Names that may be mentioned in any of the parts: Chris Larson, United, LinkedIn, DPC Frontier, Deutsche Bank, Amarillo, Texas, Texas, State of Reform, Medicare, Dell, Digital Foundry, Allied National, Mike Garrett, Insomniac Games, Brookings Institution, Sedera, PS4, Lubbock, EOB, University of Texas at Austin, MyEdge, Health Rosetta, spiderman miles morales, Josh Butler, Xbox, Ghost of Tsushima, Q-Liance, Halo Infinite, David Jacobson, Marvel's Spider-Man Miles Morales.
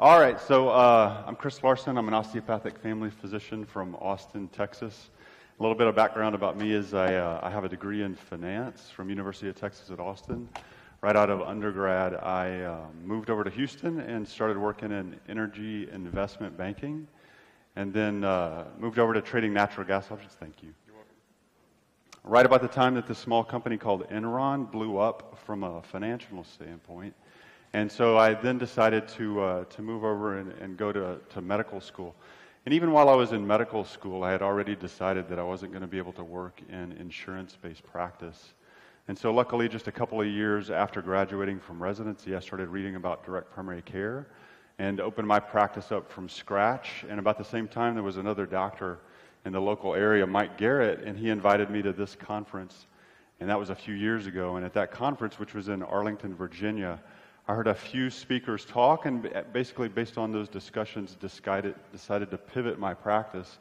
All right, so I'm Chris Larson. I'm an osteopathic family physician from Austin, Texas. A little bit of background about me is I have a degree in finance from University of Texas at Austin. Right out of undergrad, I moved over to Houston and started working in energy investment banking, and then moved over to trading natural gas options. Thank you. You're welcome. Right about the time that this small company called Enron blew up from a financial standpoint. And so I then decided to move over and go to medical school. And even while I was in medical school, I had already decided that I wasn't going to be able to work in insurance-based practice. And so luckily, just a couple of years after graduating from residency, I started reading about direct primary care and opened my practice up from scratch. And about the same time, there was another doctor in the local area, Mike Garrett, and he invited me to this conference. And that was a few years ago. And at that conference, which was in Arlington, Virginia, I heard a few speakers talk, and basically based on those discussions, decided to pivot my practice.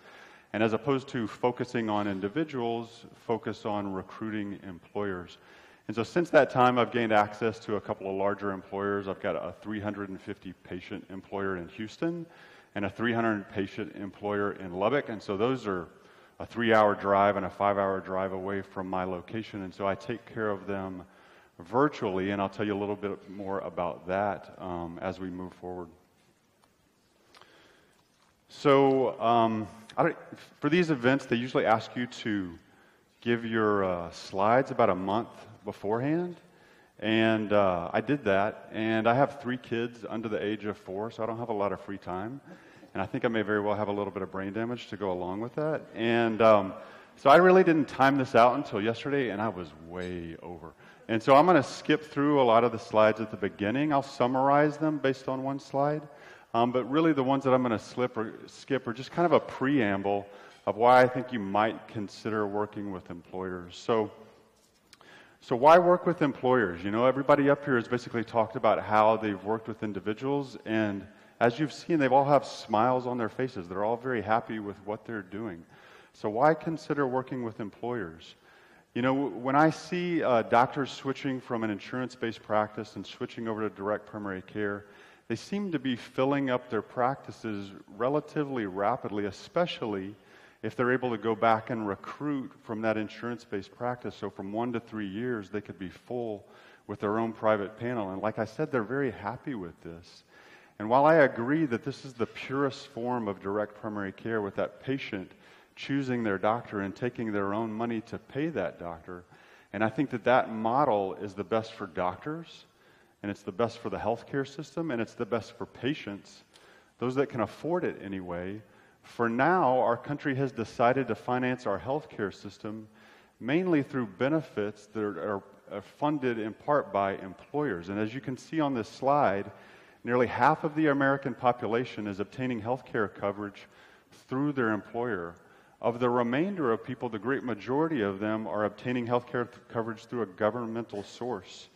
And as opposed to focusing on individuals, focus on recruiting employers. And so since that time, I've gained access to a couple of larger employers. I've got a 350-patient employer in Houston and a 300-patient employer in Lubbock. And so those are a 3-hour drive and a 5-hour drive away from my location. And so I take care of them virtually, and I'll tell you a little bit more about that as we move forward. So for these events, they usually ask you to give your slides about a month beforehand, and I did that, and I have 3 kids under the age of 4, so I don't have a lot of free time, and I think I may very well have a little bit of brain damage to go along with that. And so I really didn't time this out until yesterday, and I was way over. And so I'm going to skip through a lot of the slides at the beginning. I'll summarize them based on one slide. But really the ones that I'm going to skip are just kind of a preamble of why I think you might consider working with employers. So why work with employers? You know, everybody up here has basically talked about how they've worked with individuals. And as you've seen, they've all have smiles on their faces. They're all very happy with what they're doing. So why consider working with employers? You know, when I see doctors switching from an insurance-based practice and switching over to direct primary care, they seem to be filling up their practices relatively rapidly, especially if they're able to go back and recruit from that insurance-based practice. So from 1 to 3 years, they could be full with their own private panel. And like I said, they're very happy with this. And while I agree that this is the purest form of direct primary care with that patient choosing their doctor and taking their own money to pay that doctor. And I think that that model is the best for doctors, and it's the best for the healthcare system, and it's the best for patients, those that can afford it anyway. For now, our country has decided to finance our healthcare system mainly through benefits that are funded in part by employers. And as you can see on this slide, nearly half of the American population is obtaining healthcare coverage through their employer. Of the remainder of people, the great majority of them are obtaining health care coverage through a governmental source.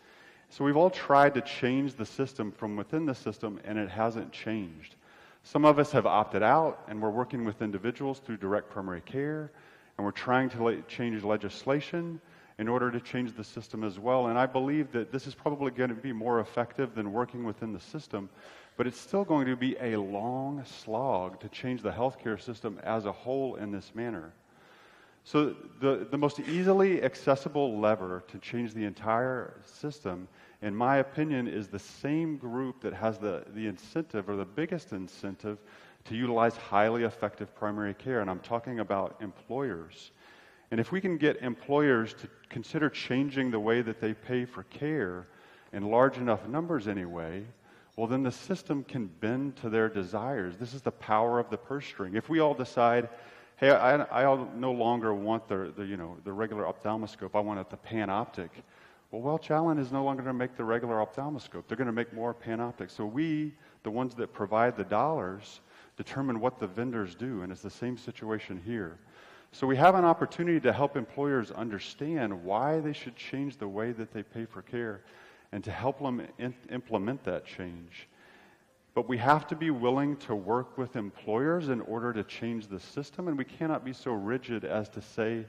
So we've all tried to change the system from within the system, and it hasn't changed. Some of us have opted out, and we're working with individuals through direct primary care, and we're trying to change legislation in order to change the system as well. And I believe that this is probably going to be more effective than working within the system, but it's still going to be a long slog to change the healthcare system as a whole in this manner. So the most easily accessible lever to change the entire system, in my opinion, is the same group that has the incentive or the biggest incentive to utilize highly effective primary care, and I'm talking about employers. And if we can get employers to consider changing the way that they pay for care in large enough numbers anyway, well, then the system can bend to their desires. This is the power of the purse string. If we all decide, hey, I no longer want the regular ophthalmoscope, I want the panoptic. Well, Welch Allen is no longer going to make the regular ophthalmoscope. They're going to make more panoptics. So we, the ones that provide the dollars, determine what the vendors do, and it's the same situation here. So we have an opportunity to help employers understand why they should change the way that they pay for care, and to help them implement that change. But we have to be willing to work with employers in order to change the system, and we cannot be so rigid as to say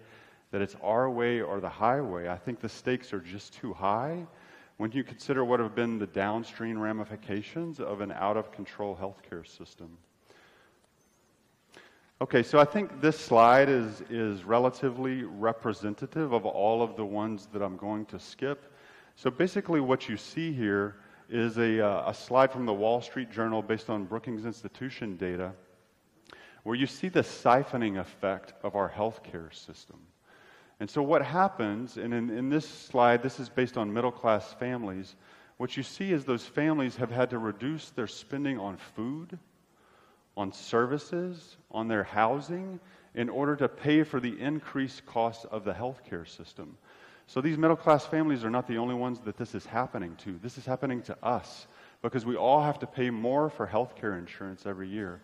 that it's our way or the highway. I think the stakes are just too high when you consider what have been the downstream ramifications of an out-of-control healthcare system. Okay, so I think this slide is relatively representative of all of the ones that I'm going to skip. So basically what you see here is a slide from the Wall Street Journal based on Brookings Institution data, where you see the siphoning effect of our healthcare system. And so what happens, and in this slide, this is based on middle-class families, what you see is those families have had to reduce their spending on food, on services, on their housing, in order to pay for the increased cost of the healthcare system. So these middle-class families are not the only ones that this is happening to. This is happening to us, because we all have to pay more for healthcare insurance every year.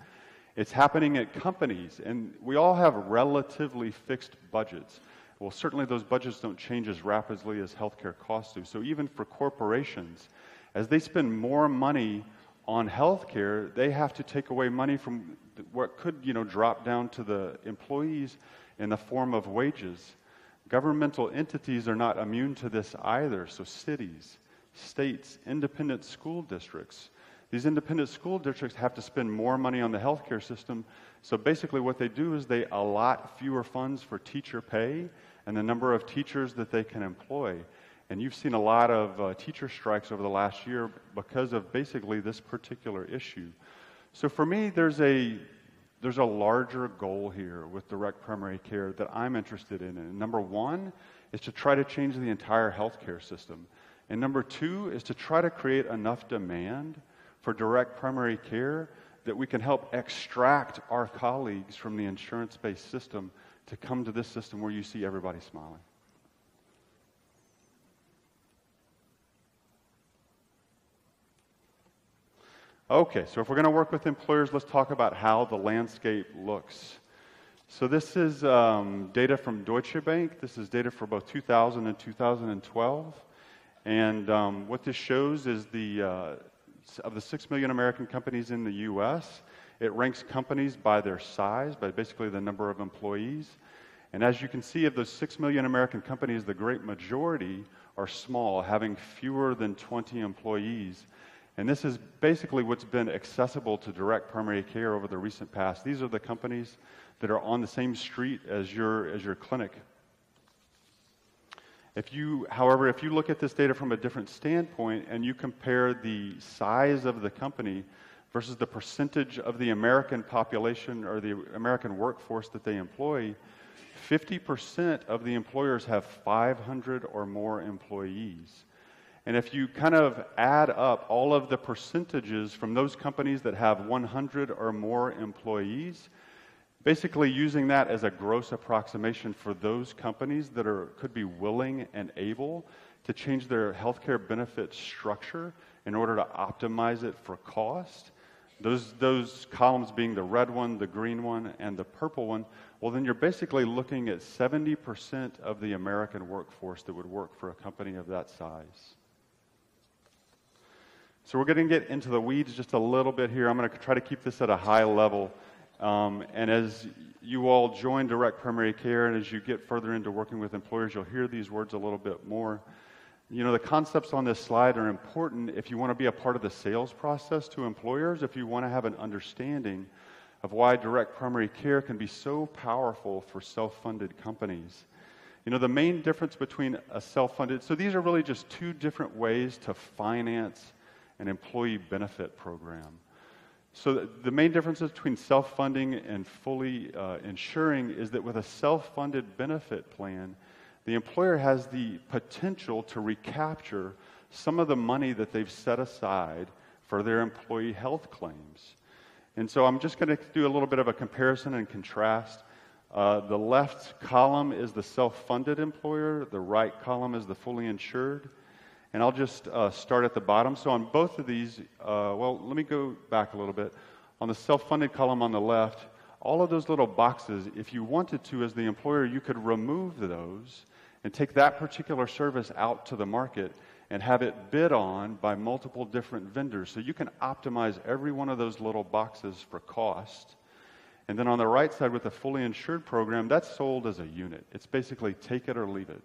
It's happening at companies, and we all have relatively fixed budgets. Well, certainly those budgets don't change as rapidly as healthcare costs do. So even for corporations, as they spend more money on healthcare, they have to take away money from what could, drop down to the employees in the form of wages. Governmental entities are not immune to this either. So cities, states, independent school districts. These independent school districts have to spend more money on the healthcare system. So basically what they do is they allot fewer funds for teacher pay and the number of teachers that they can employ. And you've seen a lot of teacher strikes over the last year because of basically this particular issue. So for me, there's a larger goal here with direct primary care that I'm interested in. And number one is to try to change the entire healthcare system. And number two is to try to create enough demand for direct primary care that we can help extract our colleagues from the insurance-based system to come to this system where you see everybody smiling. Okay, so if we're going to work with employers, let's talk about how the landscape looks. So this is data from Deutsche Bank. This is data for both 2000 and 2012. And what this shows is of the 6 million American companies in the U.S., it ranks companies by their size, by basically the number of employees. And as you can see, of those 6 million American companies, the great majority are small, having fewer than 20 employees. And this is basically what's been accessible to direct primary care over the recent past. These are the companies that are on the same street as your clinic. However, if you look at this data from a different standpoint and you compare the size of the company versus the percentage of the American population or the American workforce that they employ, 50% of the employers have 500 or more employees. And if you kind of add up all of the percentages from those companies that have 100 or more employees, basically using that as a gross approximation for those companies that could be willing and able to change their healthcare benefit structure in order to optimize it for cost, those columns being the red one, the green one, and the purple one, well, then you're basically looking at 70% of the American workforce that would work for a company of that size. So we're going to get into the weeds just a little bit here. I'm going to try to keep this at a high level. And as you all join direct primary care and as you get further into working with employers, you'll hear these words a little bit more. The concepts on this slide are important if you want to be a part of the sales process to employers, if you want to have an understanding of why direct primary care can be so powerful for self-funded companies. The main difference between a self-funded, so these are really just two different ways to finance an employee benefit program. So the main difference between self-funding and fully insuring is that with a self-funded benefit plan, the employer has the potential to recapture some of the money that they've set aside for their employee health claims. And so I'm just going to do a little bit of a comparison and contrast. The left column is the self-funded employer, the right column is the fully insured. And I'll just start at the bottom. So on both of these, well, let me go back a little bit. On the self-funded column on the left, all of those little boxes, if you wanted to as the employer, you could remove those and take that particular service out to the market and have it bid on by multiple different vendors. So you can optimize every one of those little boxes for cost. And then on the right side with the fully insured program, that's sold as a unit. It's basically take it or leave it.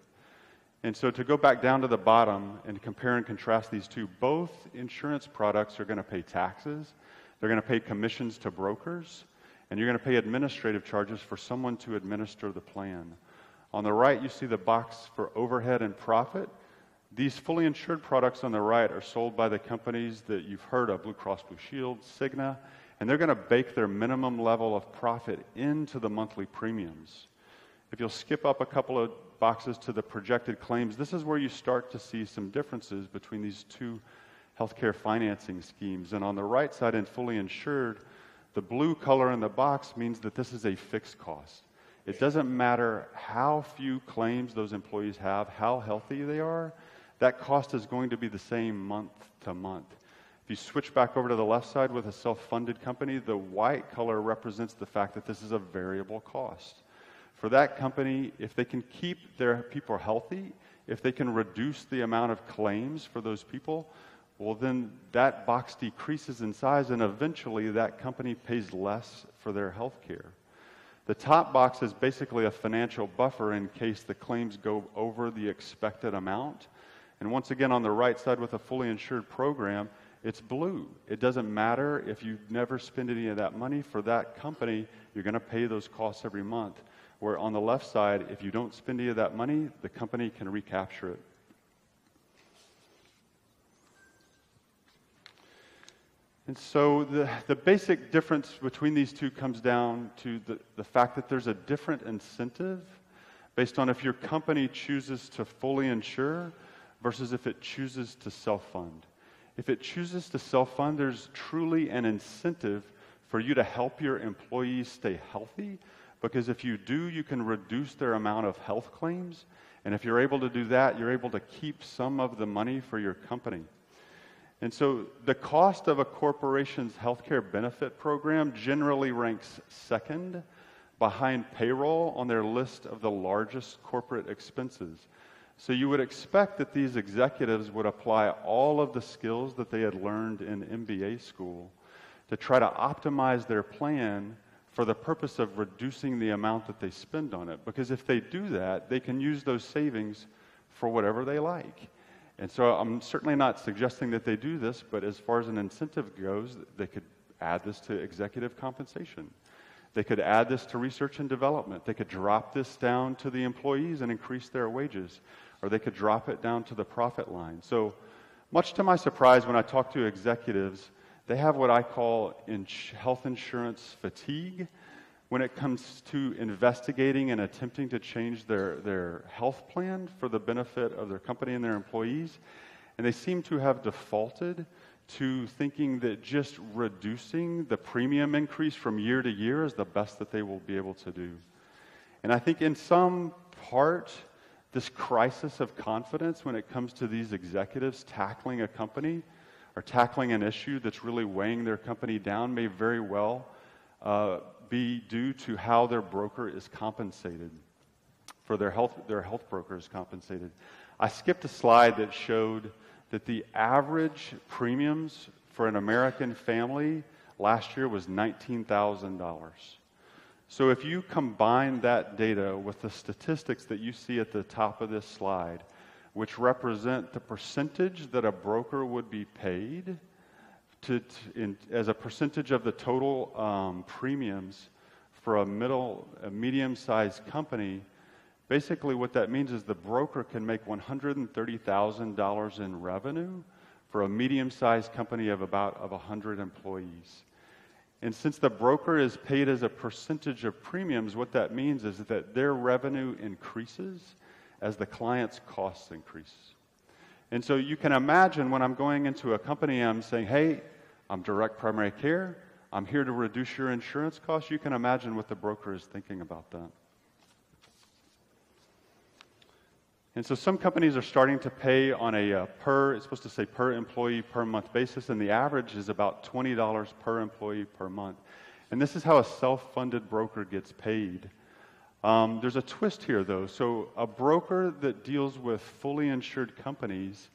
And so to go back down to the bottom and compare and contrast these two, both insurance products are going to pay taxes, they're going to pay commissions to brokers, and you're going to pay administrative charges for someone to administer the plan. On the right, you see the box for overhead and profit. These fully insured products on the right are sold by the companies that you've heard of, Blue Cross Blue Shield, Cigna, and they're going to bake their minimum level of profit into the monthly premiums. If you'll skip up a couple of boxes to the projected claims, this is where you start to see some differences between these two healthcare financing schemes. And on the right side in fully insured, the blue color in the box means that this is a fixed cost. It doesn't matter how few claims those employees have, how healthy they are, that cost is going to be the same month to month. If you switch back over to the left side with a self-funded company, the white color represents the fact that this is a variable cost. For that company, if they can keep their people healthy, if they can reduce the amount of claims for those people, well then that box decreases in size and eventually that company pays less for their health care. The top box is basically a financial buffer in case the claims go over the expected amount. And once again, on the right side with a fully insured program, it's blue. It doesn't matter if you never spend any of that money for that company, you're going to pay those costs every month. Where on the left side, if you don't spend any of that money, the company can recapture it. And so the basic difference between these two comes down to the fact that there's a different incentive based on if your company chooses to fully insure versus if it chooses to self-fund. If it chooses to self-fund, there's truly an incentive for you to help your employees stay healthy, because if you do, you can reduce their amount of health claims, and if you're able to do that, you're able to keep some of the money for your company. And so the cost of a corporation's healthcare benefit program generally ranks second behind payroll on their list of the largest corporate expenses. So you would expect that these executives would apply all of the skills that they had learned in MBA school to try to optimize their plan for the purpose of reducing the amount that they spend on it. Because if they do that, they can use those savings for whatever they like. And so I'm certainly not suggesting that they do this, but as far as an incentive goes, they could add this to executive compensation. They could add this to research and development. They could drop this down to the employees and increase their wages, or they could drop it down to the profit line. So much to my surprise, when I talk to executives, they have what I call health insurance fatigue when it comes to investigating and attempting to change their health plan for the benefit of their company and their employees. And they seem to have defaulted to thinking that just reducing the premium increase from year to year is the best that they will be able to do. And I think in some part, this crisis of confidence when it comes to these executives tackling a company or tackling an issue that's really weighing their company down may very well be due to how their broker is compensated, for their health broker is compensated. I skipped a slide that showed that the average premiums for an American family last year was $19,000. So if you combine that data with the statistics that you see at the top of this slide, which represent the percentage that a broker would be paid as a percentage of the total premiums for a medium-sized company, basically what that means is the broker can make $130,000 in revenue for a medium-sized company of about 100 employees. And since the broker is paid as a percentage of premiums, what that means is that their revenue increases as the client's costs increase. And so you can imagine when I'm going into a company, I'm saying, hey, I'm direct primary care, I'm here to reduce your insurance costs. You can imagine what the broker is thinking about that. And so some companies are starting to pay on a it's supposed to say per employee per month basis, and the average is about $20 per employee per month. And this is how a self-funded broker gets paid. There's a twist here though. So a broker that deals with fully insured companies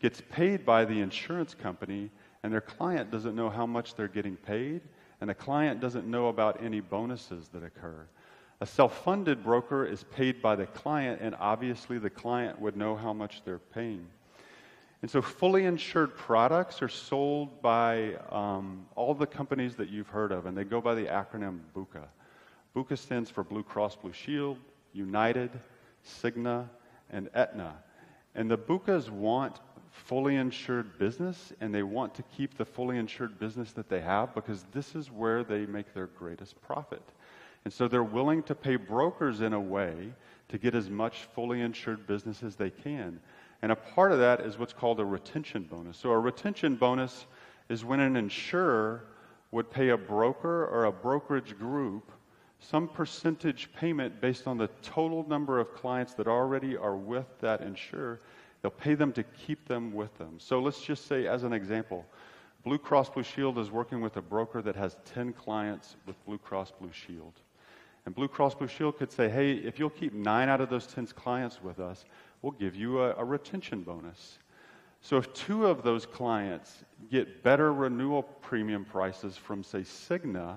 gets paid by the insurance company, and their client doesn't know how much they're getting paid, and the client doesn't know about any bonuses that occur. A self-funded broker is paid by the client, and obviously the client would know how much they're paying. And so fully insured products are sold by all the companies that you've heard of, and they go by the acronym BUCA. BUCA stands for Blue Cross Blue Shield, United, Cigna, and Aetna. And the BUCAs want fully insured business, and they want to keep the fully insured business that they have because this is where they make their greatest profit. And so they're willing to pay brokers in a way to get as much fully insured business as they can. And a part of that is what's called a retention bonus. So a retention bonus is when an insurer would pay a broker or a brokerage group some percentage payment based on the total number of clients that already are with that insurer. They'll pay them to keep them with them. So let's just say, as an example, Blue Cross Blue Shield is working with a broker that has 10 clients with Blue Cross Blue Shield. And Blue Cross Blue Shield could say, hey, if you'll keep 9 out of those 10 clients with us, we'll give you a retention bonus. So if 2 of those clients get better renewal premium prices from, say, Cigna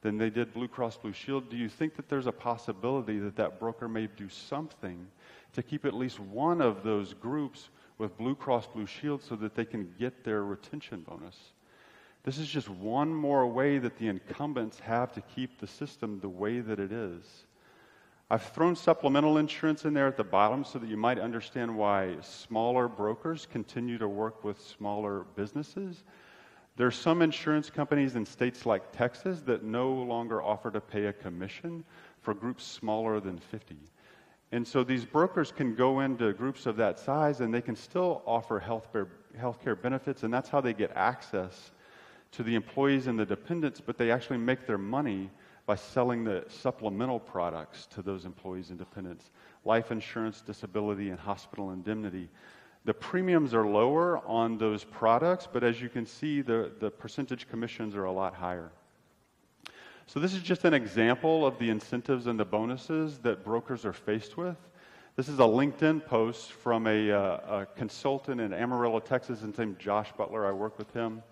than they did Blue Cross Blue Shield, do you think that there's a possibility that that broker may do something to keep at least 1 of those groups with Blue Cross Blue Shield so that they can get their retention bonus? This is just one more way that the incumbents have to keep the system the way that it is. I've thrown supplemental insurance in there at the bottom so that you might understand why smaller brokers continue to work with smaller businesses. There are some insurance companies in states like Texas that no longer offer to pay a commission for groups smaller than 50. And so these brokers can go into groups of that size, and they can still offer healthcare benefits, and that's how they get access to the employees and the dependents, but they actually make their money by selling the supplemental products to those employees and dependents: life insurance, disability, and hospital indemnity. The premiums are lower on those products, but as you can see, the percentage commissions are a lot higher. So this is just an example of the incentives and the bonuses that brokers are faced with. This is a LinkedIn post from a consultant in Amarillo, Texas. His name's Josh Butler. I work with him.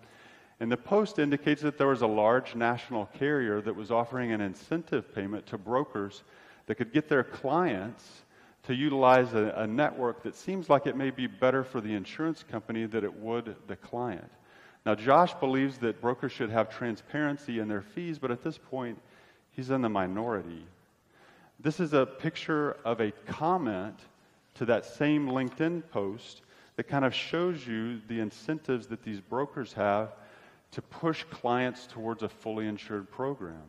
And the post indicates that there was a large national carrier that was offering an incentive payment to brokers that could get their clients to utilize a network that seems like it may be better for the insurance company than it would the client. Now, Josh believes that brokers should have transparency in their fees, but at this point, he's in the minority. This is a picture of a comment to that same LinkedIn post that kind of shows you the incentives that these brokers have to push clients towards a fully insured program.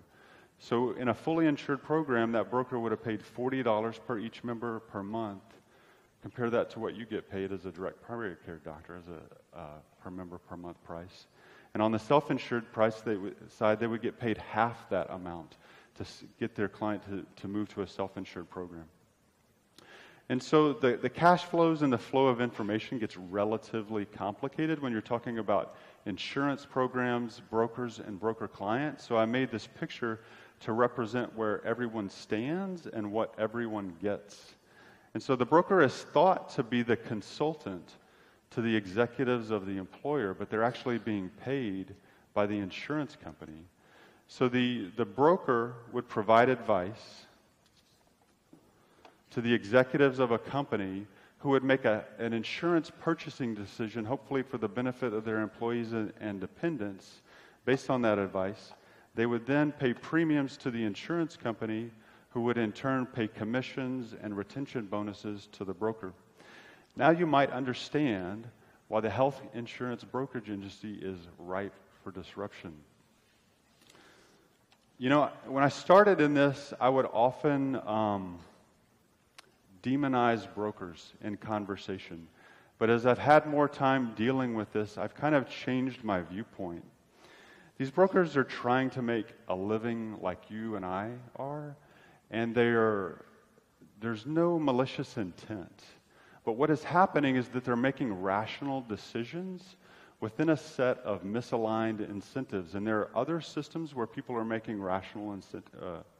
So in a fully insured program, that broker would have paid $40 per each member per month. Compare that to what you get paid as a direct primary care doctor, as a per member per month price. And on the self-insured price side, they would get paid half that amount to get their client to move to a self-insured program. And so the cash flows and the flow of information gets relatively complicated when you're talking about insurance programs, brokers, and broker clients. So I made this picture to represent where everyone stands and what everyone gets. And so the broker is thought to be the consultant to the executives of the employer, but they're actually being paid by the insurance company. So the broker would provide advice to the executives of a company who would make an insurance purchasing decision, hopefully for the benefit of their employees and dependents. Based on that advice, they would then pay premiums to the insurance company, who would in turn pay commissions and retention bonuses to the broker. Now you might understand why the health insurance brokerage industry is ripe for disruption. You know, when I started in this, I would often demonize brokers in conversation. But as I've had more time dealing with this, I've kind of changed my viewpoint. These brokers are trying to make a living like you and I are, and there's no malicious intent. But what is happening is that they're making rational decisions within a set of misaligned incentives. And there are other systems where people are making rational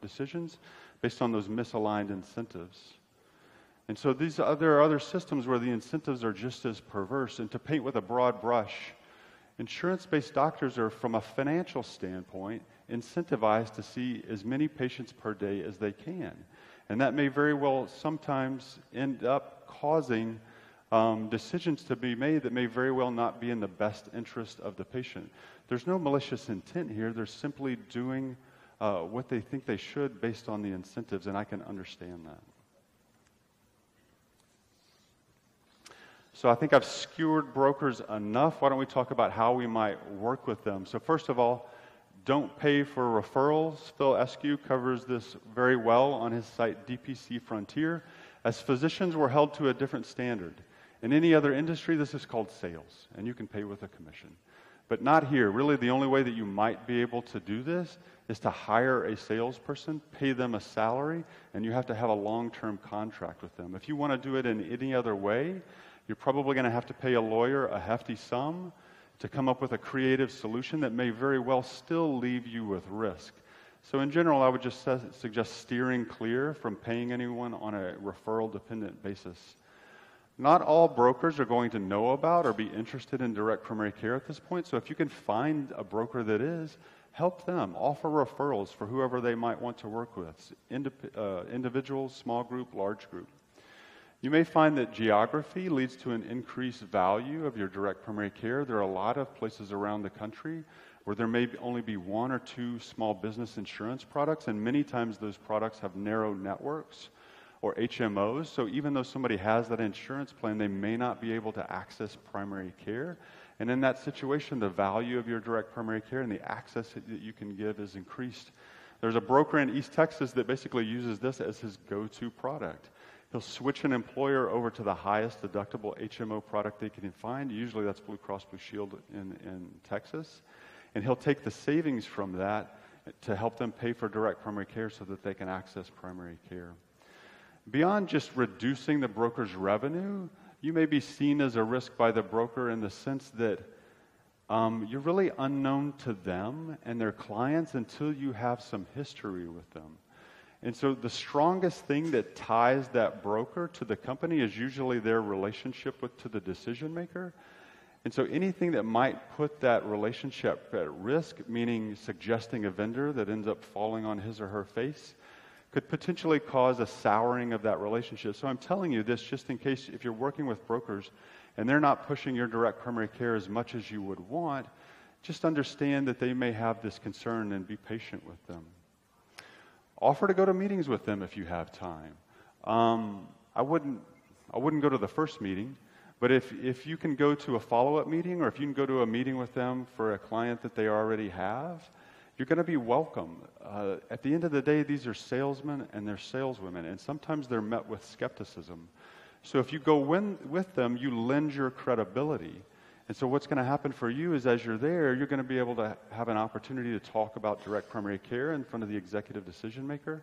decisions based on those misaligned incentives. And so there are other systems where the incentives are just as perverse. And to paint with a broad brush, Insurance-based doctors are, from a financial standpoint, incentivized to see as many patients per day as they can. And that may very well sometimes end up causing decisions to be made that may very well not be in the best interest of the patient. There's no malicious intent here. They're simply doing what they think they should based on the incentives, and I can understand that. So I think I've skewered brokers enough. Why don't we talk about how we might work with them? So first of all, don't pay for referrals. Phil Eskew covers this very well on his site, DPC Frontier. As physicians, we're held to a different standard. In any other industry, this is called sales, and you can pay with a commission. But not here. Really, the only way that you might be able to do this is to hire a salesperson, pay them a salary, and you have to have a long-term contract with them. If you want to do it in any other way, you're probably going to have to pay a lawyer a hefty sum to come up with a creative solution that may very well still leave you with risk. So in general, I would just suggest steering clear from paying anyone on a referral-dependent basis. Not all brokers are going to know about or be interested in direct primary care at this point, so if you can find a broker that is, help them. Offer referrals for whoever they might want to work with, individuals, small group, large group. You may find that geography leads to an increased value of your direct primary care. There are a lot of places around the country where there may only be one or two small business insurance products, and many times those products have narrow networks or HMOs, so even though somebody has that insurance plan, they may not be able to access primary care. And in that situation, the value of your direct primary care and the access that you can give is increased. There's a broker in East Texas that basically uses this as his go-to product. He'll switch an employer over to the highest deductible HMO product they can find. Usually that's Blue Cross Blue Shield in Texas. And he'll take the savings from that to help them pay for direct primary care so that they can access primary care. Beyond just reducing the broker's revenue, you may be seen as a risk by the broker in the sense that you're really unknown to them and their clients until you have some history with them. And so the strongest thing that ties that broker to the company is usually their relationship to the decision maker. And so anything that might put that relationship at risk, meaning suggesting a vendor that ends up falling on his or her face, could potentially cause a souring of that relationship. So I'm telling you this just in case if you're working with brokers and they're not pushing your direct primary care as much as you would want, just understand that they may have this concern and be patient with them. Offer to go to meetings with them if you have time. I wouldn't go to the first meeting, but if you can go to a follow-up meeting or if you can go to a meeting with them for a client that they already have, you're going to be welcome. At the end of the day, these are salesmen and they're saleswomen, and sometimes they're met with skepticism. So if you go with them, you lend your credibility. And so what's going to happen for you is as you're there, you're going to be able to have an opportunity to talk about direct primary care in front of the executive decision maker.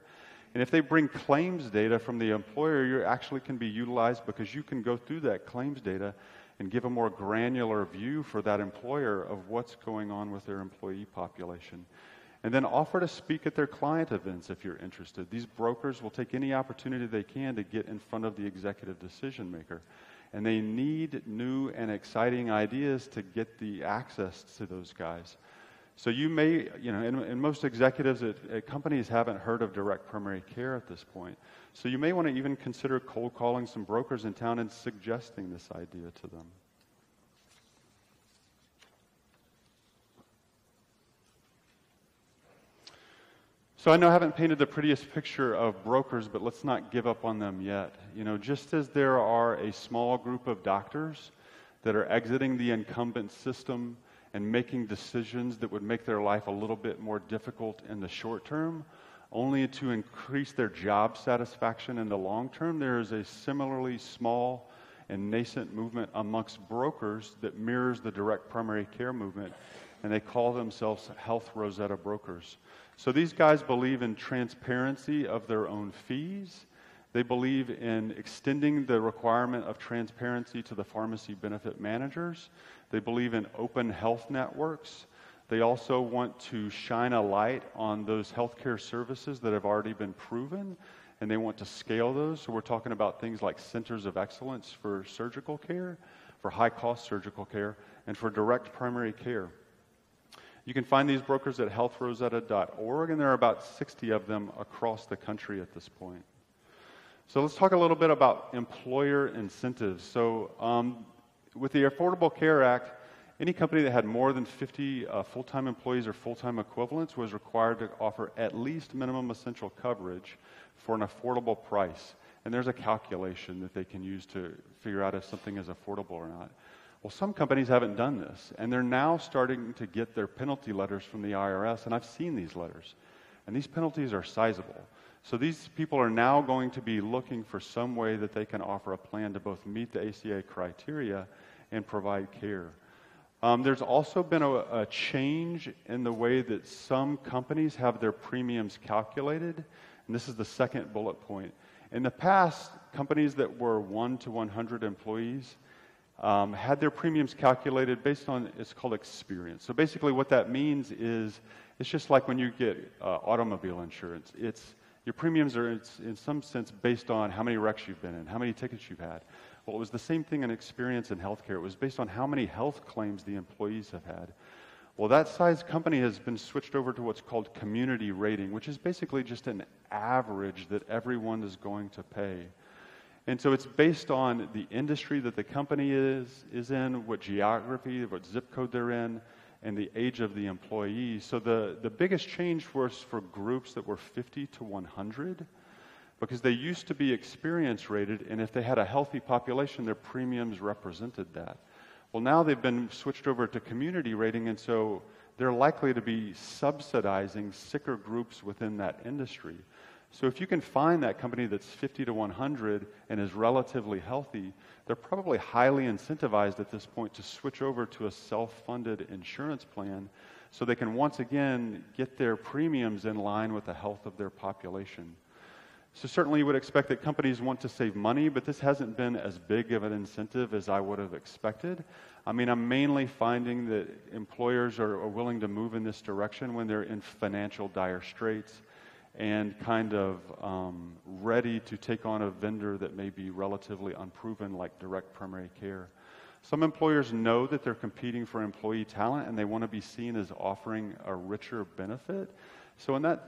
And if they bring claims data from the employer, you actually can be utilized because you can go through that claims data and give a more granular view for that employer of what's going on with their employee population. And then offer to speak at their client events if you're interested. These brokers will take any opportunity they can to get in front of the executive decision maker. And they need new and exciting ideas to get the access to those guys. So you may, you know, and most executives at companies haven't heard of direct primary care at this point. So you may want to even consider cold calling some brokers in town and suggesting this idea to them. So I know I haven't painted the prettiest picture of brokers, but let's not give up on them yet. You know, just as there are a small group of doctors that are exiting the incumbent system and making decisions that would make their life a little bit more difficult in the short term, only to increase their job satisfaction in the long term, there is a similarly small and nascent movement amongst brokers that mirrors the direct primary care movement, and they call themselves Health Rosetta brokers. So these guys believe in transparency of their own fees. They believe in extending the requirement of transparency to the pharmacy benefit managers. They believe in open health networks. They also want to shine a light on those healthcare services that have already been proven, and they want to scale those. So we're talking about things like centers of excellence for surgical care, for high-cost surgical care, and for direct primary care. You can find these brokers at healthrosetta.org, and there are about 60 of them across the country at this point. So let's talk a little bit about employer incentives. So with the Affordable Care Act, any company that had more than 50 full-time employees or full-time equivalents was required to offer at least minimum essential coverage for an affordable price. And there's a calculation that they can use to figure out if something is affordable or not. Well, some companies haven't done this, and they're now starting to get their penalty letters from the IRS, and I've seen these letters. And these penalties are sizable. So these people are now going to be looking for some way that they can offer a plan to both meet the ACA criteria and provide care. There's also been a change in the way that some companies have their premiums calculated, and this is the second bullet point. In the past, companies that were 1 to 100 employees had their premiums calculated based on, it's called experience. So basically what that means is, it's just like when you get automobile insurance. Your premiums are, in some sense, based on how many wrecks you've been in, how many tickets you've had. Well, it was the same thing in experience in healthcare. It was based on how many health claims the employees have had. Well, that size company has been switched over to what's called community rating, which is basically just an average that everyone is going to pay. And so it's based on the industry that the company is in, what geography, what zip code they're in, and the age of the employee. So the biggest change was for groups that were 50 to 100, because they used to be experience rated, and if they had a healthy population, their premiums represented that. Well, now they've been switched over to community rating, and so they're likely to be subsidizing sicker groups within that industry. So if you can find that company that's 50 to 100 and is relatively healthy, they're probably highly incentivized at this point to switch over to a self-funded insurance plan so they can once again get their premiums in line with the health of their population. So certainly you would expect that companies want to save money, but this hasn't been as big of an incentive as I would have expected. I mean, I'm mainly finding that employers are willing to move in this direction when they're in financial dire straits and kind of ready to take on a vendor that may be relatively unproven, like direct primary care. Some employers know that they're competing for employee talent and they want to be seen as offering a richer benefit. So in that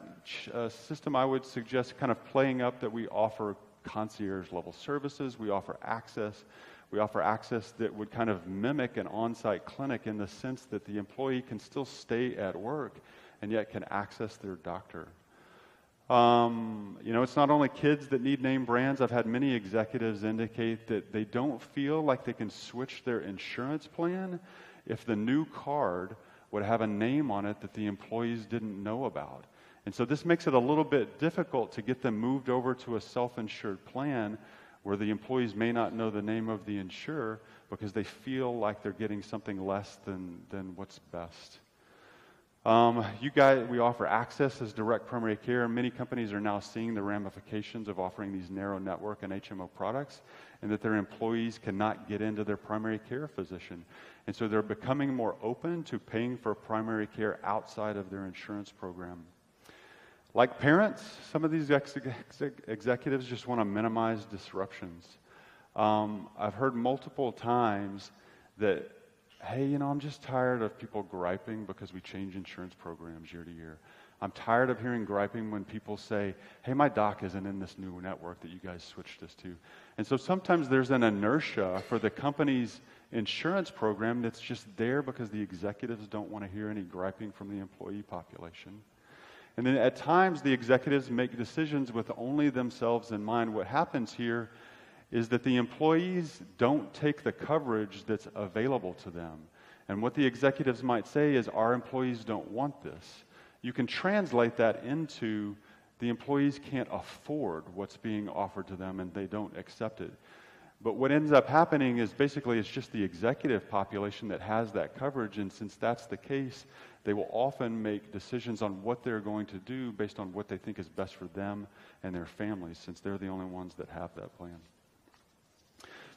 system, I would suggest kind of playing up that we offer concierge-level services, we offer access that would kind of mimic an on-site clinic in the sense that the employee can still stay at work and yet can access their doctor. You know, it's not only kids that need name brands. I've had many executives indicate that they don't feel like they can switch their insurance plan if the new card would have a name on it that the employees didn't know about. And so this makes it a little bit difficult to get them moved over to a self-insured plan where the employees may not know the name of the insurer because they feel like they're getting something less than what's best. We offer access as direct primary care. Many companies are now seeing the ramifications of offering these narrow network and HMO products and that their employees cannot get into their primary care physician. And so they're becoming more open to paying for primary care outside of their insurance program. Like parents, some of these executives just want to minimize disruptions. I've heard multiple times that, hey, you know, I'm just tired of people griping because we change insurance programs year to year. I'm tired of hearing griping when people say, hey, my doc isn't in this new network that you guys switched us to. And so sometimes there's an inertia for the company's insurance program that's just there because the executives don't want to hear any griping from the employee population. And then at times the executives make decisions with only themselves in mind. What happens here is that the employees don't take the coverage that's available to them. And what the executives might say is, our employees don't want this. You can translate that into, the employees can't afford what's being offered to them and they don't accept it. But what ends up happening is basically it's just the executive population that has that coverage, and since that's the case, they will often make decisions on what they're going to do based on what they think is best for them and their families, since they're the only ones that have that plan.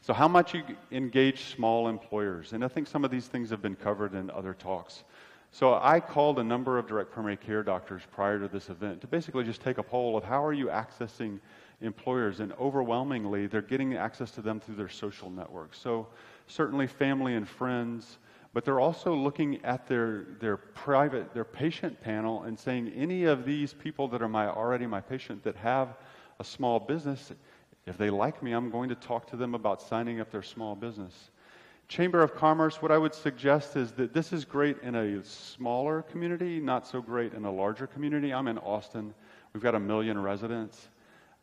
So how much you engage small employers? And I think some of these things have been covered in other talks. So I called a number of direct primary care doctors prior to this event to basically just take a poll of how are you accessing employers, and overwhelmingly, they're getting access to them through their social networks. So certainly family and friends, but they're also looking at their patient panel and saying, any of these people that are already my patient that have a small business, if they like me, I'm going to talk to them about signing up their small business. Chamber of Commerce, what I would suggest is that this is great in a smaller community, not so great in a larger community. I'm in Austin. We've got 1 million residents.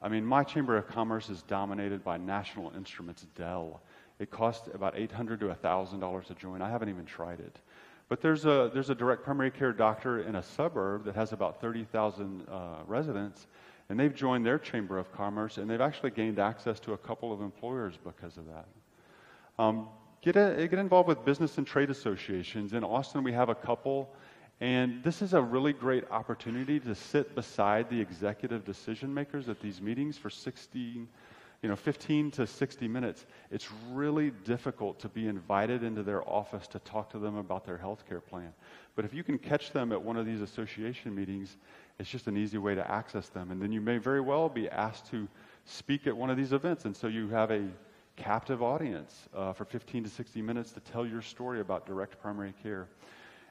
I mean, my Chamber of Commerce is dominated by National Instruments Dell. It costs about $800 to $1,000 to join. I haven't even tried it. But there's a direct primary care doctor in a suburb that has about 30,000 residents, and they've joined their Chamber of Commerce, and they've actually gained access to a couple of employers because of that. Get involved with business and trade associations. In Austin, we have a couple, and this is a really great opportunity to sit beside the executive decision makers at these meetings for 15 to 60 minutes. It's really difficult to be invited into their office to talk to them about their healthcare plan. But if you can catch them at one of these association meetings, it's just an easy way to access them. And then you may very well be asked to speak at one of these events. And so you have a captive audience for 15 to 60 minutes to tell your story about direct primary care.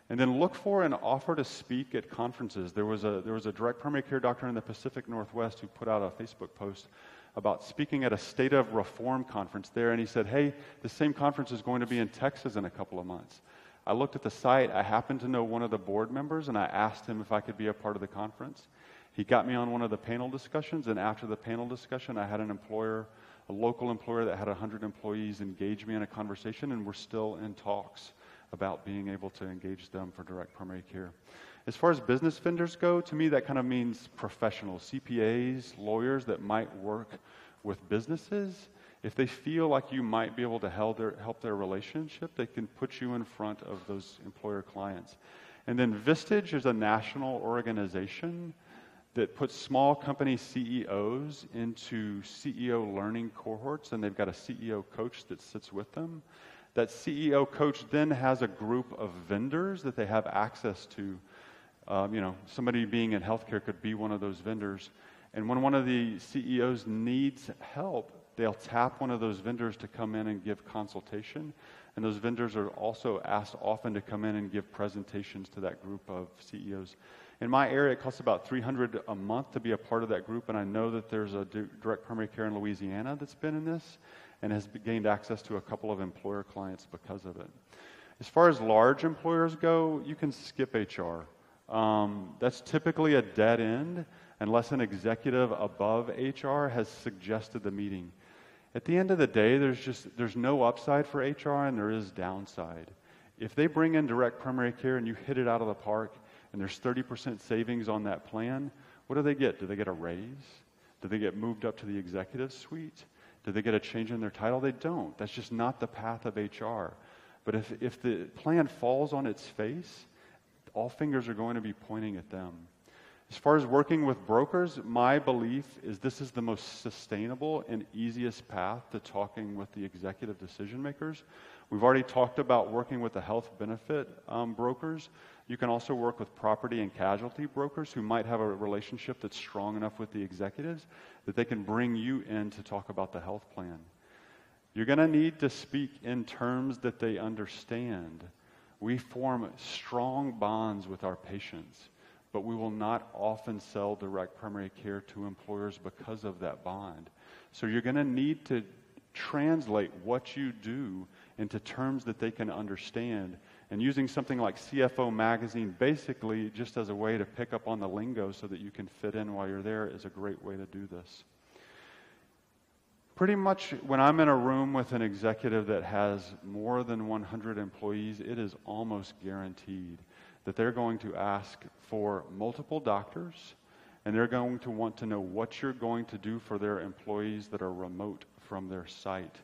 And then look for and offer to speak at conferences. There was a direct primary care doctor in the Pacific Northwest who put out a Facebook post about speaking at a State of Reform conference there, and he said, hey, the same conference is going to be in Texas in a couple of months. I looked at the site. I happened to know one of the board members, and I asked him if I could be a part of the conference. He got me on one of the panel discussions, and after the panel discussion, I had an employer, a local employer that had 100 employees, engage me in a conversation, and we're still in talks about being able to engage them for direct primary care. As far as business vendors go, to me that kind of means professionals, CPAs, lawyers that might work with businesses. If they feel like you might be able to help their relationship, they can put you in front of those employer clients. And then Vistage is a national organization that puts small company CEOs into CEO learning cohorts, and they've got a CEO coach that sits with them. That CEO coach then has a group of vendors that they have access to. Somebody being in healthcare could be one of those vendors. And when one of the CEOs needs help, they'll tap one of those vendors to come in and give consultation. And those vendors are also asked often to come in and give presentations to that group of CEOs. In my area, it costs about $300 a month to be a part of that group. And I know that there's a direct primary care in Louisiana that's been in this and has gained access to a couple of employer clients because of it. As far as large employers go, you can skip HR. That's typically a dead end unless an executive above HR has suggested the meeting. At the end of the day, there's no upside for HR and there is downside. If they bring in direct primary care and you hit it out of the park and there's 30% savings on that plan, what do they get? Do they get a raise? Do they get moved up to the executive suite? Do they get a change in their title? They don't. That's just not the path of HR. But if the plan falls on its face, all fingers are going to be pointing at them. As far as working with brokers, my belief is this is the most sustainable and easiest path to talking with the executive decision makers. We've already talked about working with the health benefit brokers. You can also work with property and casualty brokers who might have a relationship that's strong enough with the executives that they can bring you in to talk about the health plan. You're going to need to speak in terms that they understand. We form strong bonds with our patients, but we will not often sell direct primary care to employers because of that bond. So you're going to need to translate what you do into terms that they can understand, and using something like CFO Magazine basically just as a way to pick up on the lingo so that you can fit in while you're there is a great way to do this. Pretty much when I'm in a room with an executive that has more than 100 employees, it is almost guaranteed that they're going to ask for multiple doctors, and they're going to want to know what you're going to do for their employees that are remote from their site.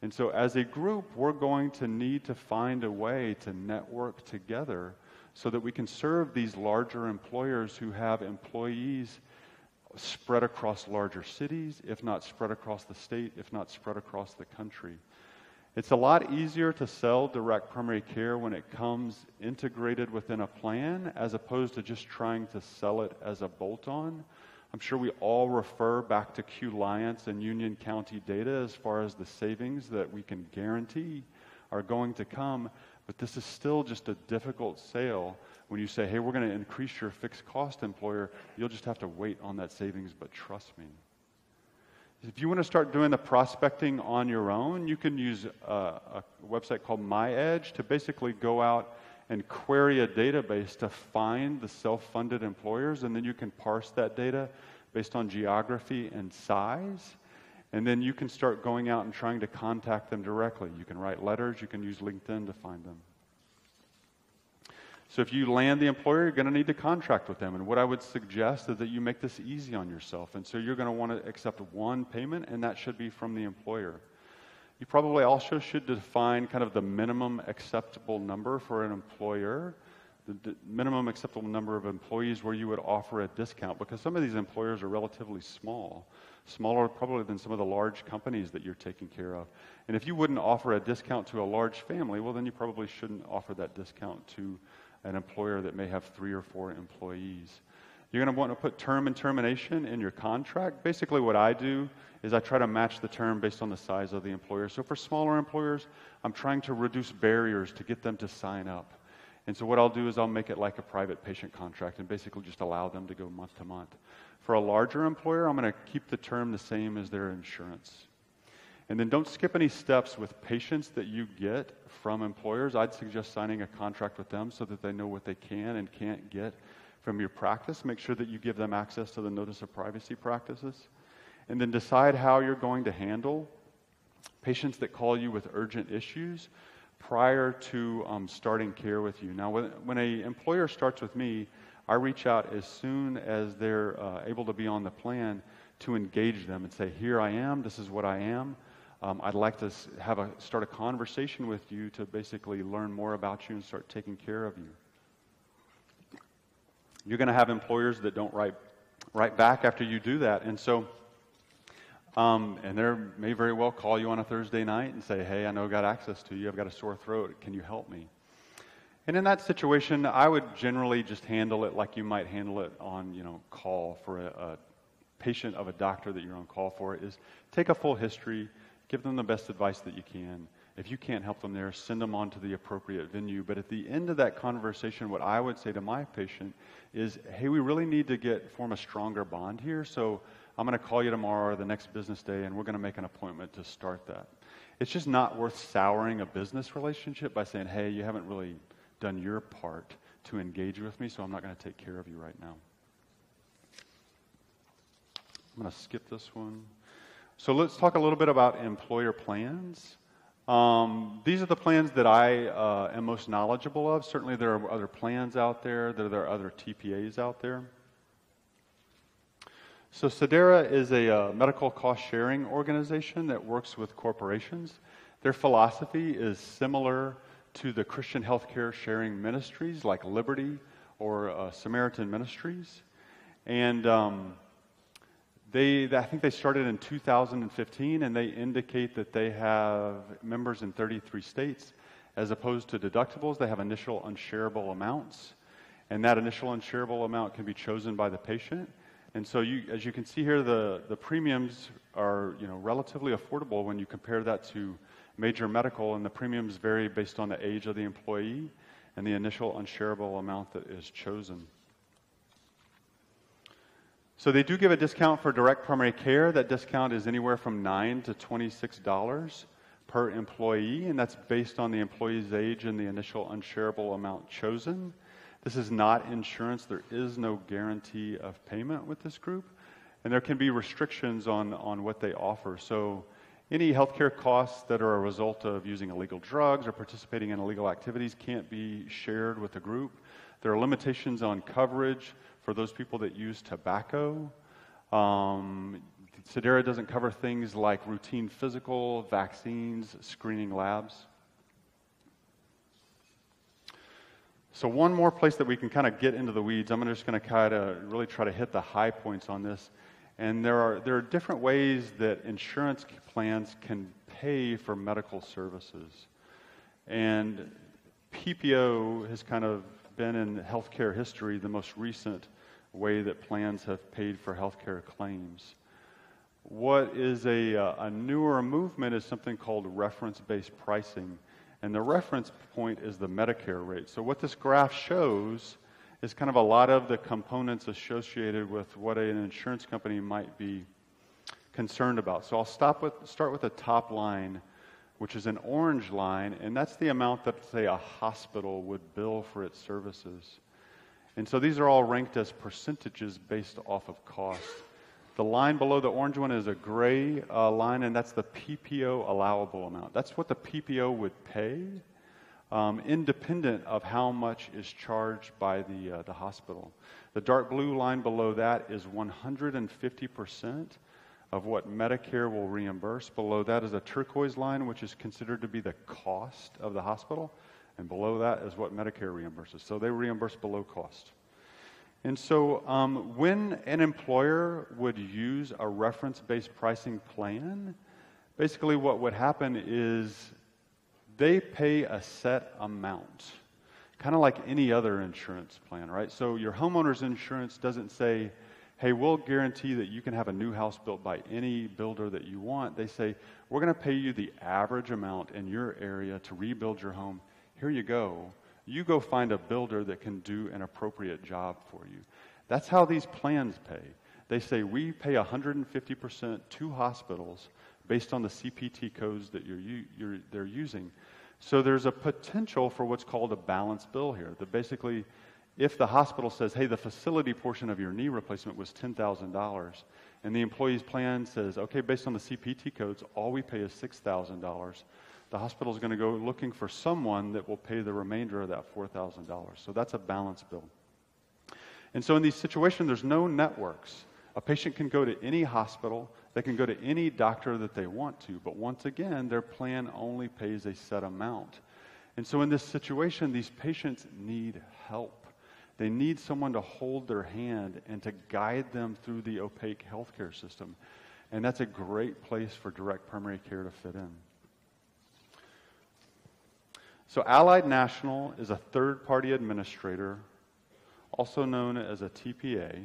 And so as a group, we're going to need to find a way to network together so that we can serve these larger employers who have employees spread across larger cities, if not spread across the state, if not spread across the country. It's a lot easier to sell direct primary care when it comes integrated within a plan as opposed to just trying to sell it as a bolt-on. I'm sure we all refer back to Q-Liance and Union County data as far as the savings that we can guarantee are going to come, but this is still just a difficult sale. When you say, hey, we're going to increase your fixed cost, employer, you'll just have to wait on that savings, but trust me. If you want to start doing the prospecting on your own, you can use a website called MyEdge to basically go out and query a database to find the self-funded employers, and then you can parse that data based on geography and size, and then you can start going out and trying to contact them directly. You can write letters, you can use LinkedIn to find them. So if you land the employer, you're going to need to contract with them, and what I would suggest is that you make this easy on yourself, and so you're going to want to accept one payment, and that should be from the employer. You probably also should define kind of the minimum acceptable number for an employer, the minimum acceptable number of employees where you would offer a discount, because some of these employers are relatively small, smaller probably than some of the large companies that you're taking care of. And if you wouldn't offer a discount to a large family, well, then you probably shouldn't offer that discount to an employer that may have 3 or 4 employees. You're going to want to put term and termination in your contract. Basically what I do is I try to match the term based on the size of the employer. So for smaller employers, I'm trying to reduce barriers to get them to sign up. And so what I'll do is I'll make it like a private patient contract and basically just allow them to go month to month. For a larger employer, I'm going to keep the term the same as their insurance. And then don't skip any steps with patients that you get from employers. I'd suggest signing a contract with them so that they know what they can and can't get from your practice. Make sure that you give them access to the notice of privacy practices. And then decide how you're going to handle patients that call you with urgent issues prior to starting care with you. Now, when an employer starts with me, I reach out as soon as they're able to be on the plan to engage them and say, here I am, this is what I am. I'd like to start a conversation with you to basically learn more about you and start taking care of you. You're going to have employers that don't write back after you do that, and so and they may very well call you on a Thursday night and say, hey, I know I got access to you, I've got a sore throat, can you help me? And in that situation, I would generally just handle it like you might handle it on, you know, call for a patient of a doctor that you're on call for, is take a full history, give them the best advice that you can. If you can't help them there, send them on to the appropriate venue. But at the end of that conversation, what I would say to my patient is, hey, we really need to form a stronger bond here, so I'm going to call you tomorrow or the next business day, and we're going to make an appointment to start that. It's just not worth souring a business relationship by saying, hey, you haven't really done your part to engage with me, so I'm not going to take care of you right now. I'm going to skip this one. So let's talk a little bit about employer plans. These are the plans that I am most knowledgeable of. Certainly there are other plans out there. There are other TPAs out there. So Sedera is a medical cost-sharing organization that works with corporations. Their philosophy is similar to the Christian healthcare sharing ministries like Liberty or Samaritan Ministries. And I think they started in 2015, and they indicate that they have members in 33 states. As opposed to deductibles, they have initial unshareable amounts, and that initial unshareable amount can be chosen by the patient. And so as you can see here, the premiums are, you know, relatively affordable when you compare that to major medical, and the premiums vary based on the age of the employee and the initial unshareable amount that is chosen. So they do give a discount for direct primary care. That discount is anywhere from $9 to $26 per employee, and that's based on the employee's age and the initial unshareable amount chosen. This is not insurance. There is no guarantee of payment with this group, and there can be restrictions on what they offer. So any healthcare costs that are a result of using illegal drugs or participating in illegal activities can't be shared with the group. There are limitations on coverage for those people that use tobacco. Sedera doesn't cover things like routine physical, vaccines, screening labs. So one more place that we can kind of get into the weeds, I'm just going to kind of really try to hit the high points on this. And there are different ways that insurance plans can pay for medical services. And PPO has kind of been in healthcare history the most recent way that plans have paid for healthcare claims. What is a newer movement is something called reference-based pricing. and the reference point is the Medicare rate. So what this graph shows is kind of a lot of the components associated with what an insurance company might be concerned about. So I'll start with the top line, which is an orange line, and that's the amount that, say, a hospital would bill for its services. And so these are all ranked as percentages based off of cost. The line below the orange one is a gray line, and that's the PPO allowable amount. That's what the PPO would pay, independent of how much is charged by the hospital. The dark blue line below that is 150% of what Medicare will reimburse. Below that is a turquoise line, which is considered to be the cost of the hospital, and below that is what Medicare reimburses. So they reimburse below cost. And so when an employer would use a reference-based pricing plan, basically what would happen is they pay a set amount, kind of like any other insurance plan, right? So your homeowner's insurance doesn't say, hey, we'll guarantee that you can have a new house built by any builder that you want. They say, we're going to pay you the average amount in your area to rebuild your home. Here you go. You go find a builder that can do an appropriate job for you. That's how these plans pay. They say we pay 150% to hospitals based on the CPT codes that they're using. So there's a potential for what's called a balance bill here. That basically, if the hospital says, hey, the facility portion of your knee replacement was $10,000, and the employee's plan says, okay, based on the CPT codes, all we pay is $6,000, the hospital is going to go looking for someone that will pay the remainder of that $4,000. So that's a balance bill. And so in these situations, there's no networks. A patient can go to any hospital. They can go to any doctor that they want to. But once again, their plan only pays a set amount. And so in this situation, these patients need help. They need someone to hold their hand and to guide them through the opaque healthcare system. And that's a great place for direct primary care to fit in. So Allied National is a third-party administrator, also known as a TPA.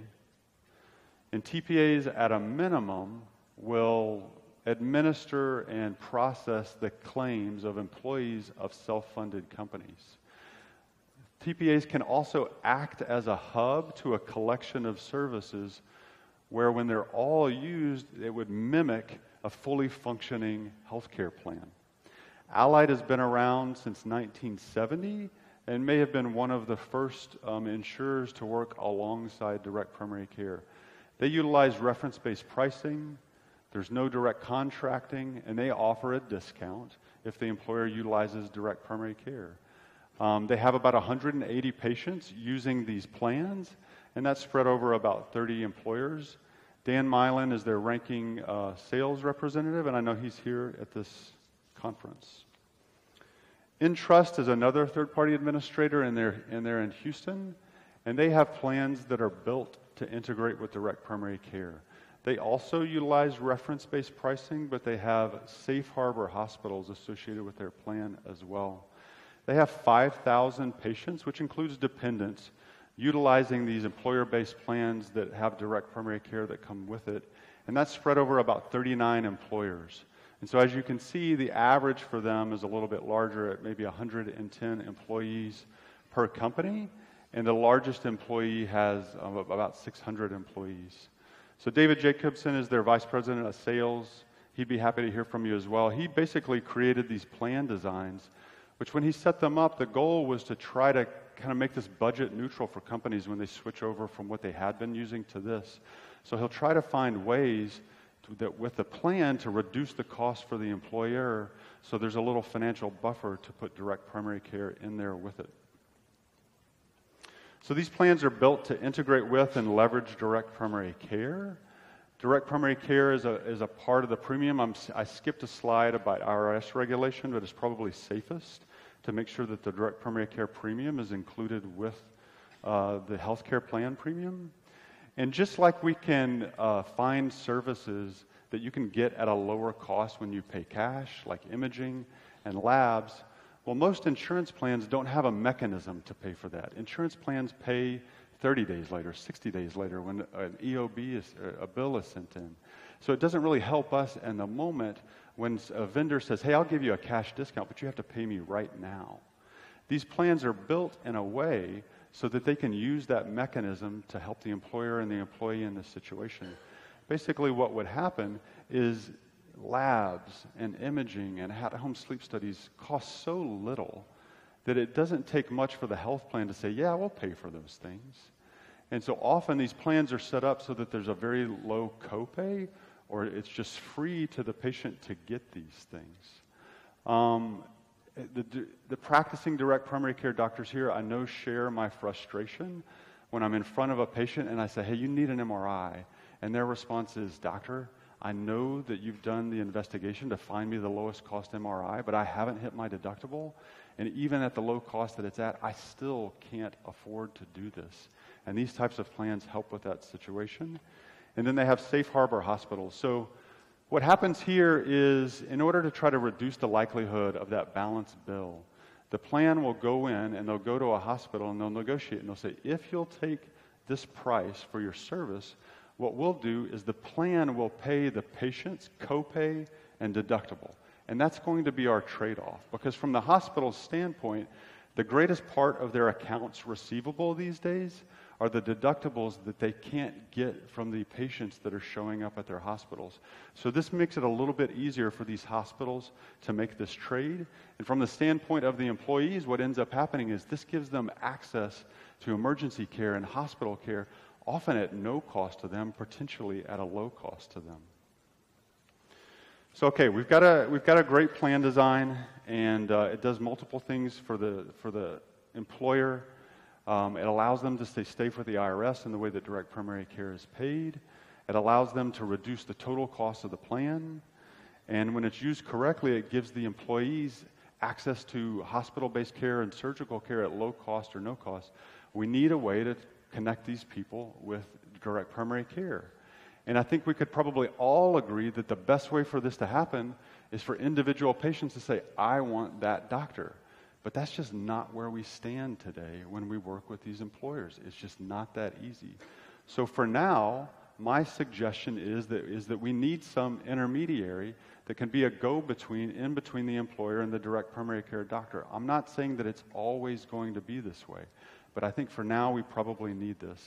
And TPAs, at a minimum, will administer and process the claims of employees of self-funded companies. TPAs can also act as a hub to a collection of services where, when they're all used, it would mimic a fully functioning healthcare plan. Allied has been around since 1970 and may have been one of the first insurers to work alongside direct primary care. They utilize reference-based pricing, there's no direct contracting, and they offer a discount if the employer utilizes direct primary care. They have about 180 patients using these plans, and that's spread over about 30 employers. Dan Mylan is their ranking sales representative, and I know he's here at this conference. Entrust is another third-party administrator, and they're in Houston, and they have plans that are built to integrate with direct primary care. They also utilize reference-based pricing, but they have safe harbor hospitals associated with their plan as well. They have 5,000 patients, which includes dependents, utilizing these employer-based plans that have direct primary care that come with it, and that's spread over about 39 employers. And so as you can see, the average for them is a little bit larger at maybe 110 employees per company, and the largest employee has about 600 employees. So David Jacobson is their vice president of sales. He'd be happy to hear from you as well. He basically created these plan designs, which when he set them up, the goal was to try to kind of make this budget neutral for companies when they switch over from what they had been using to this. So he'll try to find ways that with the plan to reduce the cost for the employer, so there's a little financial buffer to put direct primary care in there with it. So these plans are built to integrate with and leverage direct primary care. Direct primary care is a part of the premium. I skipped a slide about IRS regulation, but it's probably safest to make sure that the direct primary care premium is included with the healthcare plan premium. And just like we can find services that you can get at a lower cost when you pay cash, like imaging and labs, well, most insurance plans don't have a mechanism to pay for that. Insurance plans pay 30 days later, 60 days later when an EOB, a bill is sent in. So it doesn't really help us in the moment when a vendor says, hey, I'll give you a cash discount, but you have to pay me right now. These plans are built in a way so that they can use that mechanism to help the employer and the employee in this situation. Basically, what would happen is labs and imaging and at-home sleep studies cost so little that it doesn't take much for the health plan to say, yeah, we'll pay for those things. And so often these plans are set up so that there's a very low copay, or it's just free to the patient to get these things. The practicing direct primary care doctors here, I know, share my frustration when I'm in front of a patient and I say, hey, you need an MRI. And their response is, doctor, I know that you've done the investigation to find me the lowest cost MRI, but I haven't hit my deductible. And even at the low cost that it's at, I still can't afford to do this. And these types of plans help with that situation. And then they have safe harbor hospitals. So what happens here is, in order to try to reduce the likelihood of that balance bill, the plan will go in and they'll go to a hospital and they'll negotiate and they'll say, if you'll take this price for your service, what we'll do is the plan will pay the patient's copay and deductible. And that's going to be our trade-off, because from the hospital's standpoint, the greatest part of their accounts receivable these days are the deductibles that they can't get from the patients that are showing up at their hospitals. So this makes it a little bit easier for these hospitals to make this trade. And from the standpoint of the employees, what ends up happening is this gives them access to emergency care and hospital care, often at no cost to them, potentially at a low cost to them. So okay, we've got a great plan design, and it does multiple things for the employer. It allows them to stay safe with the IRS in the way that direct primary care is paid. It allows them to reduce the total cost of the plan. And when it's used correctly, it gives the employees access to hospital-based care and surgical care at low cost or no cost. We need a way to connect these people with direct primary care. And I think we could probably all agree that the best way for this to happen is for individual patients to say, I want that doctor. But that's just not where we stand today when we work with these employers. It's just not that easy. So for now, my suggestion is that we need some intermediary that can be a go-between in between the employer and the direct primary care doctor. I'm not saying that it's always going to be this way, but I think for now we probably need this.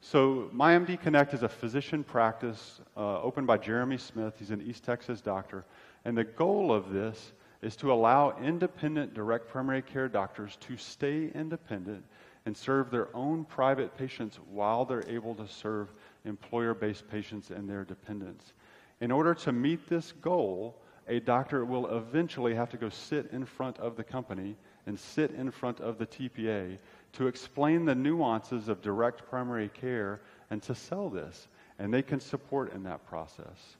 So MyMD Connect is a physician practice opened by Jeremy Smith. He's an East Texas doctor. And the goal of this is to allow independent direct primary care doctors to stay independent and serve their own private patients while they're able to serve employer-based patients and their dependents. In order to meet this goal, a doctor will eventually have to go sit in front of the company and sit in front of the TPA to explain the nuances of direct primary care and to sell this, and they can support in that process.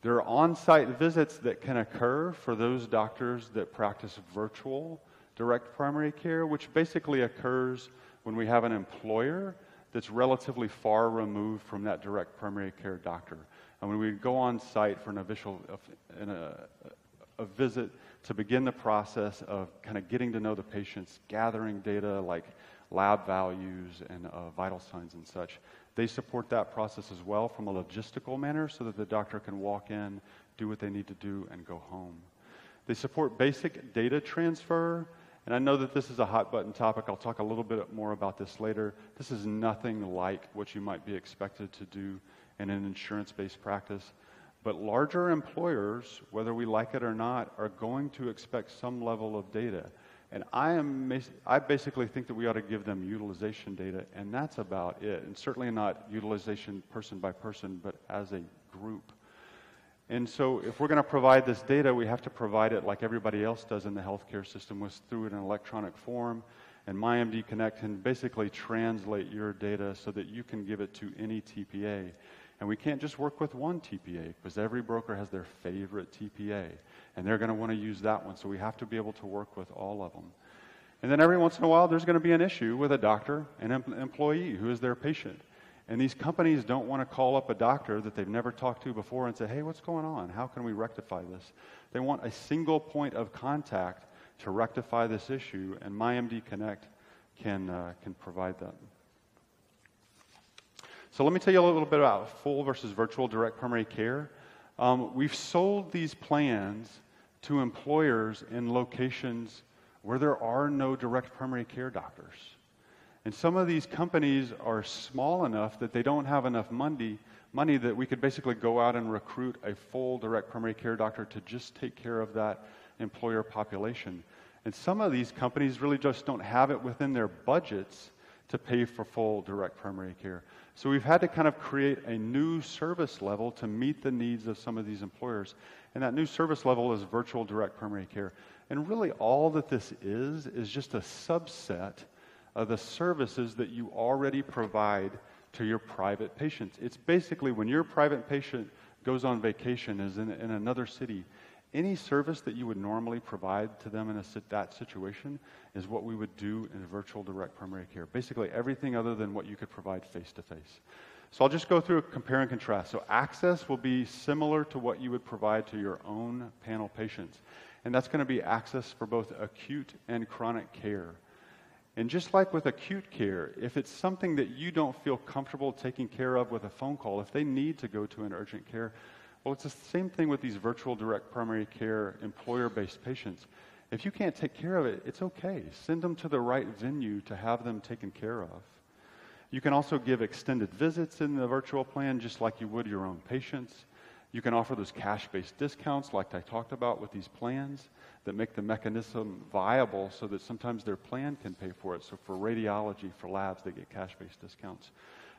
There are on-site visits that can occur for those doctors that practice virtual direct primary care, which basically occurs when we have an employer that's relatively far removed from that direct primary care doctor. And when we go on site for a visit to begin the process of kind of getting to know the patients, gathering data like lab values and vital signs and such, they support that process as well from a logistical manner so that the doctor can walk in, do what they need to do, and go home. They support basic data transfer, and I know that this is a hot-button topic. I'll talk a little bit more about this later. This is nothing like what you might be expected to do in an insurance-based practice, but larger employers, whether we like it or not, are going to expect some level of data. And I basically think that we ought to give them utilization data, and that's about it. And certainly not utilization person by person, but as a group. And so if we're going to provide this data, we have to provide it like everybody else does in the healthcare system, through an electronic form. And MyMD Connect can basically translate your data so that you can give it to any TPA. And we can't just work with one TPA, because every broker has their favorite TPA, and they're going to want to use that one, so we have to be able to work with all of them. And then every once in a while, there's going to be an issue with a doctor and an employee who is their patient. And these companies don't want to call up a doctor that they've never talked to before and say, hey, what's going on? How can we rectify this? They want a single point of contact to rectify this issue, and MyMD Connect can provide that. So let me tell you a little bit about full versus virtual direct primary care. We've sold these plans to employers in locations where there are no direct primary care doctors. And some of these companies are small enough that they don't have enough money that we could basically go out and recruit a full direct primary care doctor to just take care of that employer population. And some of these companies really just don't have it within their budgets to pay for full direct primary care. So we've had to kind of create a new service level to meet the needs of some of these employers. And that new service level is virtual direct primary care. And really all that this is just a subset of the services that you already provide to your private patients. It's basically when your private patient goes on vacation, is in another city, any service that you would normally provide to them in that situation is what we would do in virtual direct primary care. Basically everything other than what you could provide face-to-face. So I'll just go through a compare and contrast. So access will be similar to what you would provide to your own panel patients. And that's going to be access for both acute and chronic care. And just like with acute care, if it's something that you don't feel comfortable taking care of with a phone call, if they need to go to an urgent care, well, it's the same thing with these virtual direct primary care employer-based patients. If you can't take care of it, it's okay. Send them to the right venue to have them taken care of. You can also give extended visits in the virtual plan just like you would your own patients. You can offer those cash-based discounts like I talked about with these plans that make the mechanism viable so that sometimes their plan can pay for it. So for radiology, for labs, they get cash-based discounts.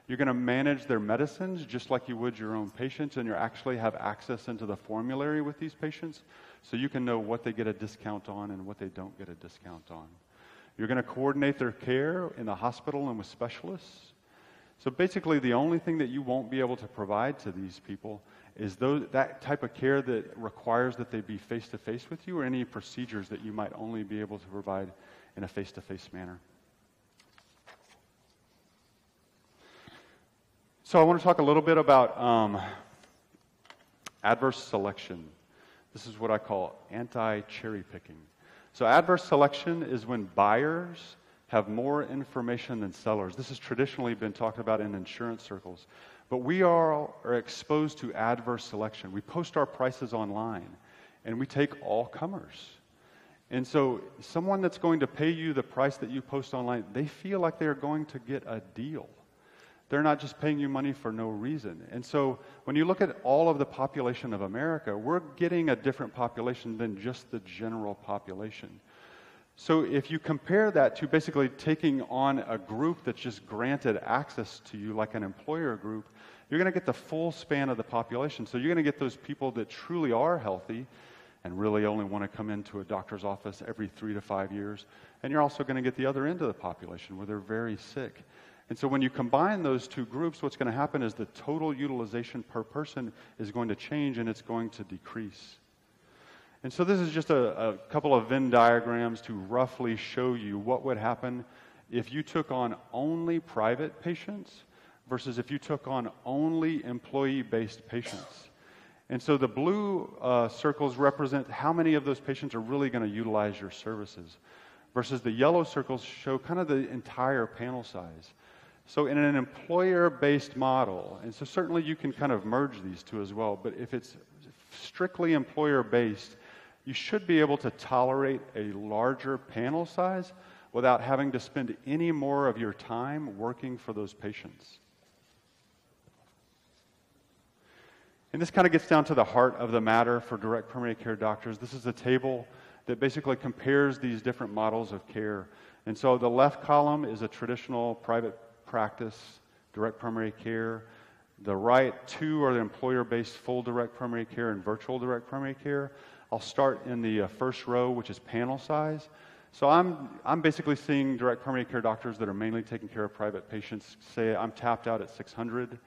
You're going to manage their medicines just like you would your own patients, and you actually have access into the formulary with these patients so you can know what they get a discount on and what they don't get a discount on. You're going to coordinate their care in the hospital and with specialists. So basically the only thing that you won't be able to provide to these people is that type of care that requires that they be face-to-face with you or any procedures that you might only be able to provide in a face-to-face manner. So I want to talk a little bit about adverse selection. This is what I call anti-cherry picking. So adverse selection is when buyers have more information than sellers. This has traditionally been talked about in insurance circles. But we are exposed to adverse selection. We post our prices online, and we take all comers. And so someone that's going to pay you the price that you post online, they feel like they're going to get a deal. They're not just paying you money for no reason. And so when you look at all of the population of America, we're getting a different population than just the general population. So if you compare that to basically taking on a group that's just granted access to you, like an employer group, you're going to get the full span of the population. So you're going to get those people that truly are healthy and really only want to come into a doctor's office every 3 to 5 years. And you're also going to get the other end of the population where they're very sick. And so when you combine those two groups, what's going to happen is the total utilization per person is going to change and it's going to decrease. And so this is just a couple of Venn diagrams to roughly show you what would happen if you took on only private patients versus if you took on only employee-based patients. And so the blue circles represent how many of those patients are really going to utilize your services versus the yellow circles show kind of the entire panel size. So in an employer-based model, and so certainly you can kind of merge these two as well, but if it's strictly employer-based, you should be able to tolerate a larger panel size without having to spend any more of your time working for those patients. And this kind of gets down to the heart of the matter for direct primary care doctors. This is a table that basically compares these different models of care. And so the left column is a traditional private practice, direct primary care. The right two are the employer-based full direct primary care and virtual direct primary care. I'll start in the first row, which is panel size. So I'm basically seeing direct primary care doctors that are mainly taking care of private patients. Say I'm tapped out at 600.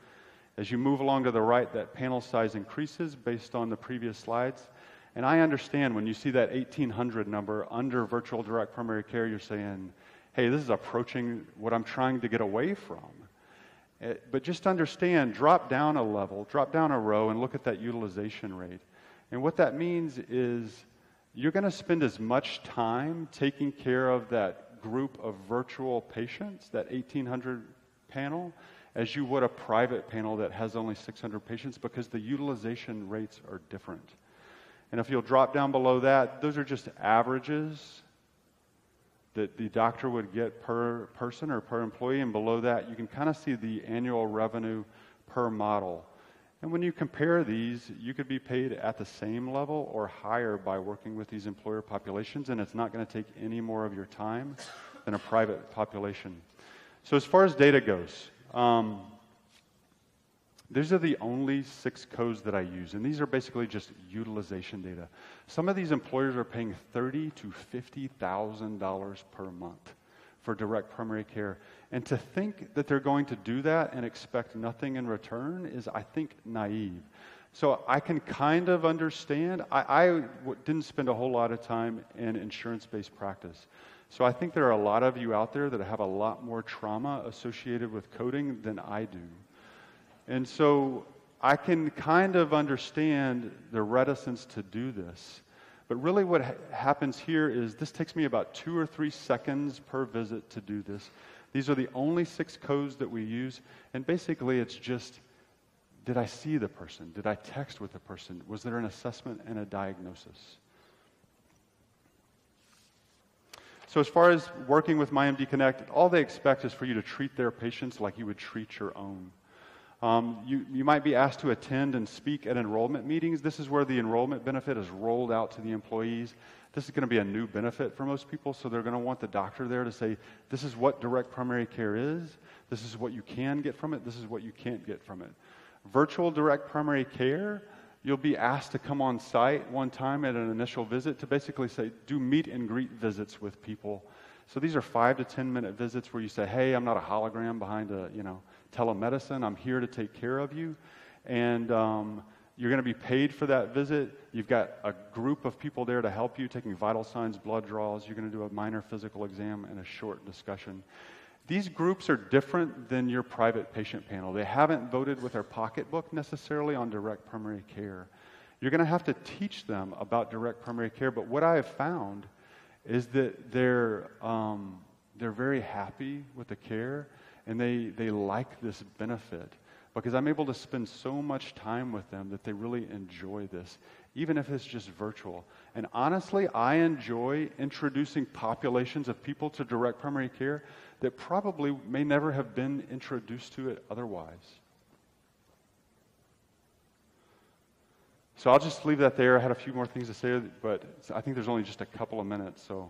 As you move along to the right, that panel size increases based on the previous slides. And I understand when you see that 1,800 number under virtual direct primary care, you're saying, hey, this is approaching what I'm trying to get away from. But just understand, drop down a level, drop down a row, and look at that utilization rate. And what that means is you're going to spend as much time taking care of that group of virtual patients, that 1,800 panel, as you would a private panel that has only 600 patients, because the utilization rates are different. And if you'll drop down below that, those are just averages that the doctor would get per person or per employee, and below that you can kind of see the annual revenue per model. And when you compare these, you could be paid at the same level or higher by working with these employer populations, and it's not going to take any more of your time than a private population. So as far as data goes, these are the only 6 codes that I use, and these are basically just utilization data. Some of these employers are paying $30,000 to $50,000 per month for direct primary care. And to think that they're going to do that and expect nothing in return is, I think, naive. So I can kind of understand. I didn't spend a whole lot of time in insurance-based practice. So I think there are a lot of you out there that have a lot more trauma associated with coding than I do. And so I can kind of understand the reticence to do this. But really what happens here is this takes me about 2 or 3 seconds per visit to do this. These are the only 6 codes that we use, and basically it's just, did I see the person? Did I text with the person? Was there an assessment and a diagnosis? So as far as working with MyMD Connect, all they expect is for you to treat their patients like you would treat your own. You might be asked to attend and speak at enrollment meetings. This is where the enrollment benefit is rolled out to the employees. This is going to be a new benefit for most people, so they're going to want the doctor there to say, this is what direct primary care is, this is what you can get from it, this is what you can't get from it. Virtual direct primary care, you'll be asked to come on site one time at an initial visit to basically say, do meet and greet visits with people. So these are 5 to 10 minute visits where you say, hey, I'm not a hologram behind a, telemedicine, I'm here to take care of you. And you're going to be paid for that visit. You've got a group of people there to help you, taking vital signs, blood draws. You're going to do a minor physical exam and a short discussion. These groups are different than your private patient panel. They haven't voted with their pocketbook necessarily on direct primary care. You're going to have to teach them about direct primary care, but what I have found is that they're very happy with the care, and they like this benefit because I'm able to spend so much time with them that they really enjoy this, even if it's just virtual. And honestly, I enjoy introducing populations of people to direct primary care that probably may never have been introduced to it otherwise. So I'll just leave that there. I had a few more things to say, but I think there's only just a couple of minutes, so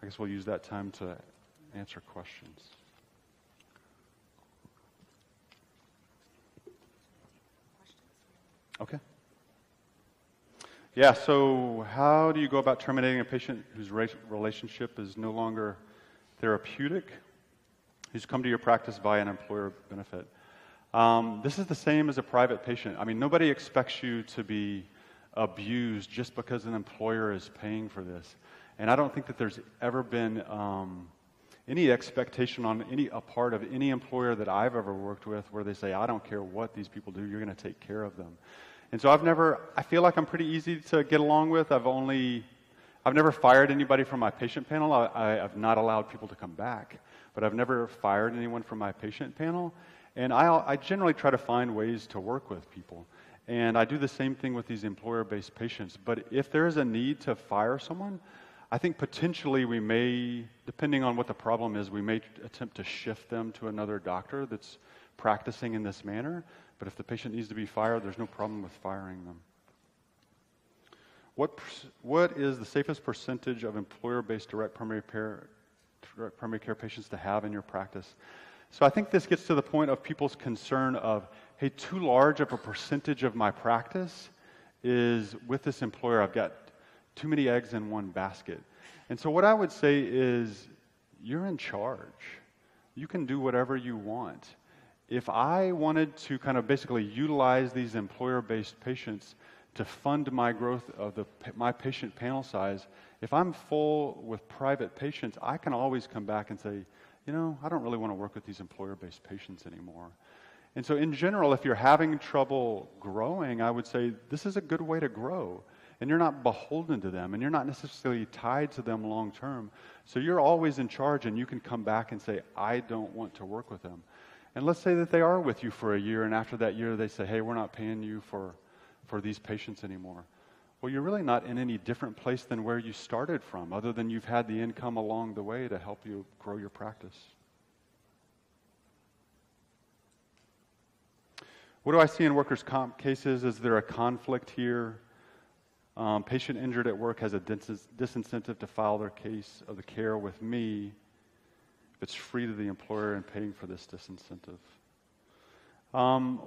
I guess we'll use that time to answer questions. Okay. Yeah, so how do you go about terminating a patient whose relationship is no longer therapeutic, who's come to your practice via an employer benefit? This is the same as a private patient. I mean, nobody expects you to be abused just because an employer is paying for this. And I don't think that there's ever been any expectation on a part of any employer that I've ever worked with where they say, I don't care what these people do, you're going to take care of them. And so I feel like I'm pretty easy to get along with. I've never fired anybody from my patient panel. I've not allowed people to come back, but I've never fired anyone from my patient panel. And I generally try to find ways to work with people. And I do the same thing with these employer-based patients. But if there is a need to fire someone, I think potentially we may, depending on what the problem is, we may attempt to shift them to another doctor that's practicing in this manner. But if the patient needs to be fired, there's no problem with firing them. What is the safest percentage of employer-based direct primary care patients to have in your practice? So I think this gets to the point of people's concern of, hey, too large of a percentage of my practice is with this employer. I've got too many eggs in one basket. And so what I would say is, you're in charge. You can do whatever you want. If I wanted to kind of basically utilize these employer-based patients to fund my growth of my patient panel size, if I'm full with private patients, I can always come back and say, I don't really want to work with these employer-based patients anymore. And so in general, if you're having trouble growing, I would say this is a good way to grow. And you're not beholden to them, and you're not necessarily tied to them long term. So you're always in charge, and you can come back and say, I don't want to work with them. And let's say that they are with you for a year, and after that year they say, hey, we're not paying you for these patients anymore. Well, you're really not in any different place than where you started from, other than you've had the income along the way to help you grow your practice. What do I see in workers' comp cases? Is there a conflict here? Patient injured at work has a disincentive to file their case of the care with me if it's free to the employer and paying for this disincentive.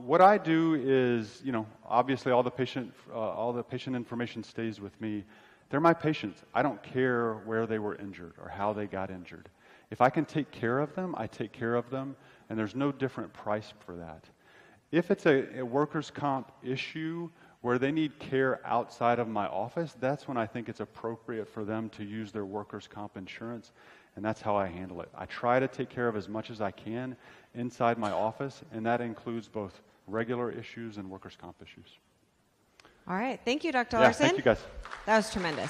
What I do is, you know, obviously all the patient information stays with me. They're my patients. I don't care where they were injured or how they got injured. If I can take care of them, I take care of them, and there's no different price for that. If it's a workers' comp issue where they need care outside of my office, that's when I think it's appropriate for them to use their workers' comp insurance, and that's how I handle it. I try to take care of as much as I can inside my office, and that includes both regular issues and workers' comp issues. All right. Thank you, Dr. Larson. Thank you, guys. That was tremendous.